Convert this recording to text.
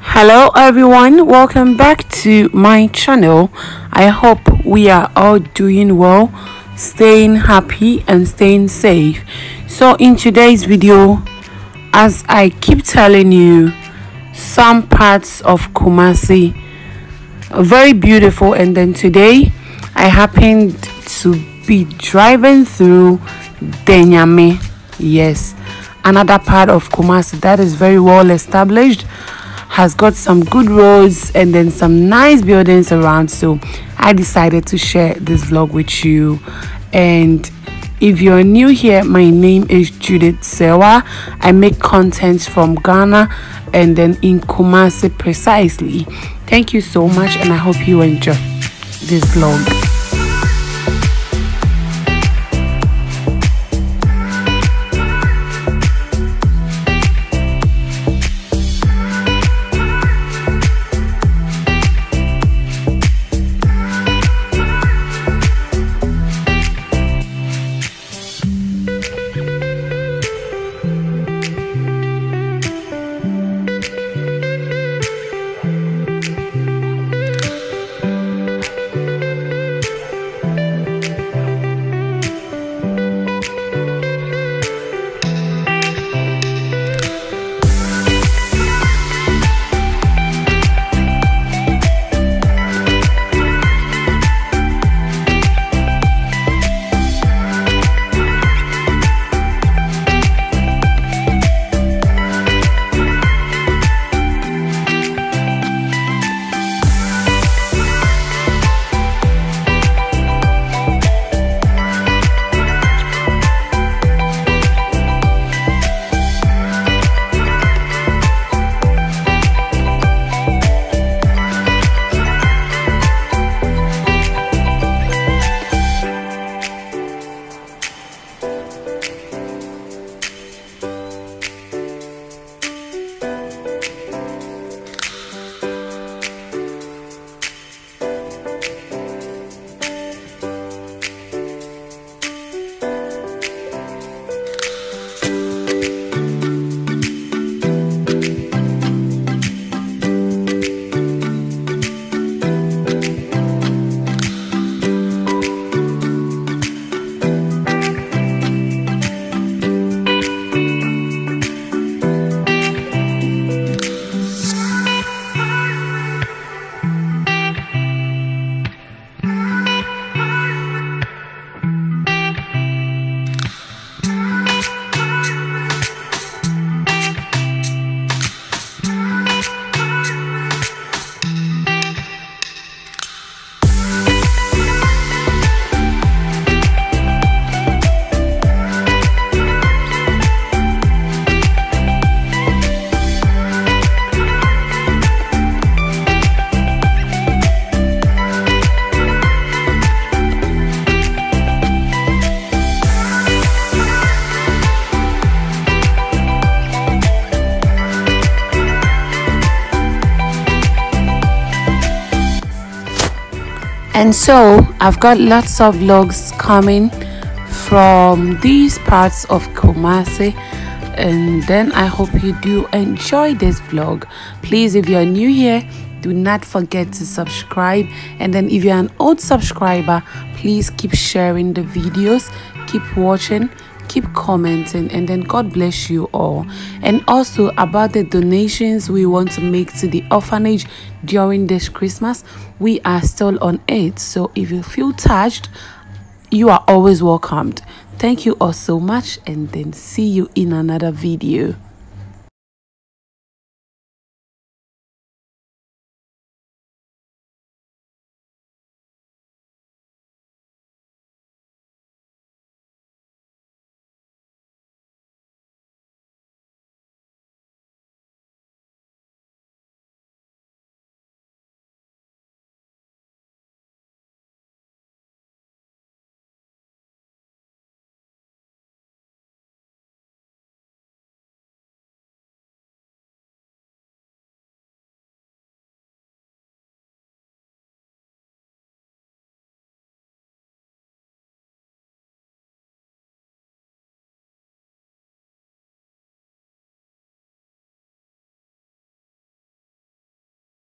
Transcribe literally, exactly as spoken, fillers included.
Hello everyone, welcome back to my channel. I hope we are all doing well, staying happy and staying safe. So in today's video, as I keep telling you, some parts of Kumasi are very beautiful, and then today I happened to be driving through Denyame, yes, another part of Kumasi that is very well established, has got some good roads and then some nice buildings around. So I decided to share this vlog with you. And if you're new here, my name is Judith Serwaa. I make contents from Ghana and then in Kumasi precisely. Thank you so much and I hope you enjoy this vlog. And so I've got lots of vlogs coming from these parts of Kumasi, and then I hope you do enjoy this vlog. Please, if you're new here, do not forget to subscribe, and then if you're an old subscriber, please keep sharing the videos, keep watching, keep commenting, and then God bless you all. And also about the donations we want to make to the orphanage during this Christmas, we are still on it, so if you feel touched, you are always welcomed. Thank you all so much, and then see you in another video.